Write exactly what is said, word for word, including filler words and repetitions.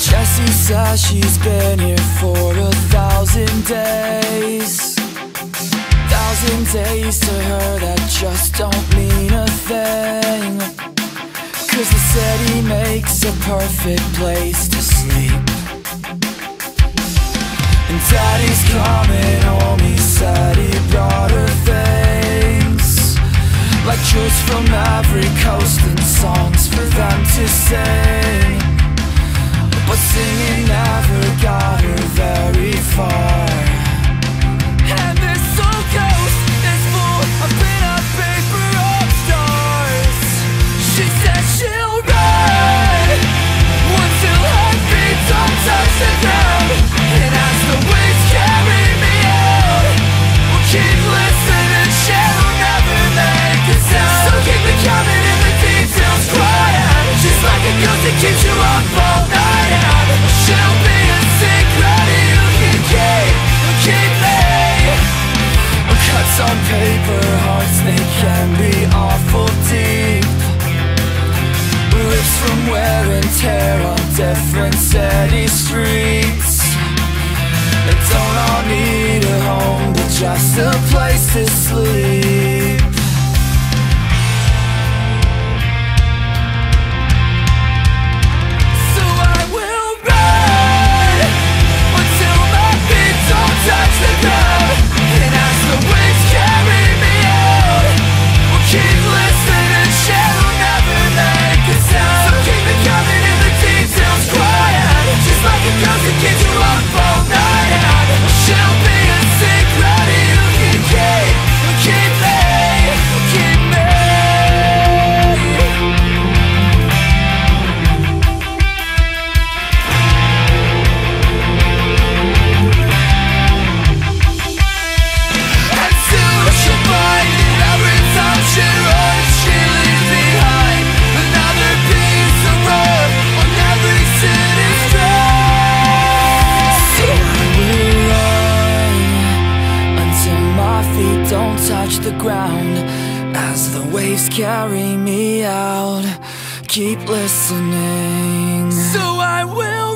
Jessie says she's been here for a thousand days. Thousand days to her that just don't mean a thing, 'cause the city makes a perfect place to sleep. And daddy's coming home, he said he brought her things, like truths from every coast and songs for them to sing. But singing never got her very far. And this old coast is full of pinup paper up stars. She said she'll ride until her feet don't touch the ground, and as the waves carry me out, we'll keep listening, she'll never make a sound. So keep me counting in the details, quiet. She's like a ghost that keeps you up all night. She'll be a secret you can keep, keep me. Cuts on paper, hearts, they can be awful deep. Rips from wear and tear on different city streets. They don't all need a home, but just a place to sleep. Carry me out, keep listening. So I will